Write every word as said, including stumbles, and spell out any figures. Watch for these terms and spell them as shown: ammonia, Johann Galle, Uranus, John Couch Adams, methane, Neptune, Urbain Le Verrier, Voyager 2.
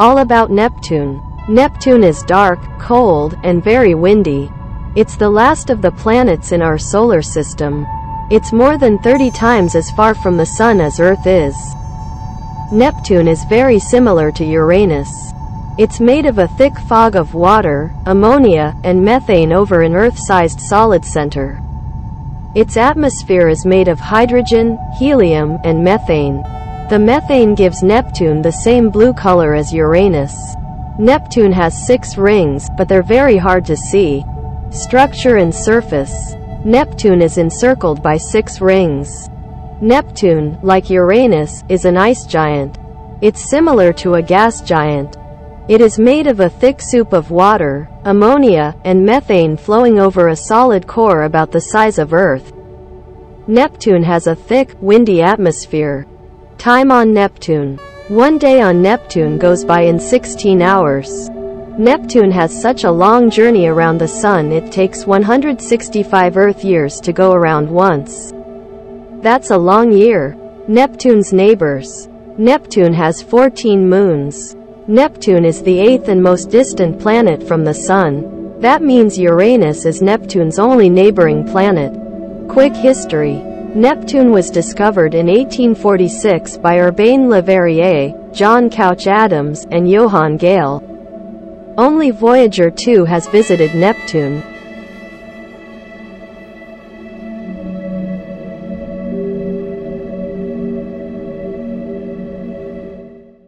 All about Neptune. Neptune is dark, cold, and very windy. It's the last of the planets in our solar system. It's more than thirty times as far from the Sun as Earth is. Neptune is very similar to Uranus. It's made of a thick fog of water, ammonia, and methane over an Earth-sized solid center. Its atmosphere is made of hydrogen, helium, and methane. The methane gives Neptune the same blue color as Uranus. Neptune has six rings, but they're very hard to see. Structure and surface. Neptune is encircled by six rings. Neptune, like Uranus, is an ice giant. It's similar to a gas giant. It is made of a thick soup of water, ammonia, and methane flowing over a solid core about the size of Earth. Neptune has a thick, windy atmosphere. Time on Neptune. One day on Neptune goes by in sixteen hours. Neptune has such a long journey around the Sun it takes one hundred sixty-five Earth years to go around once. That's a long year. Neptune's neighbors. Neptune has fourteen moons. Neptune is the eighth and most distant planet from the Sun. That means Uranus is Neptune's only neighboring planet. Quick history. Neptune was discovered in eighteen forty-six by Urbain Le Verrier, John Couch Adams, and Johann Galle. Only Voyager two has visited Neptune.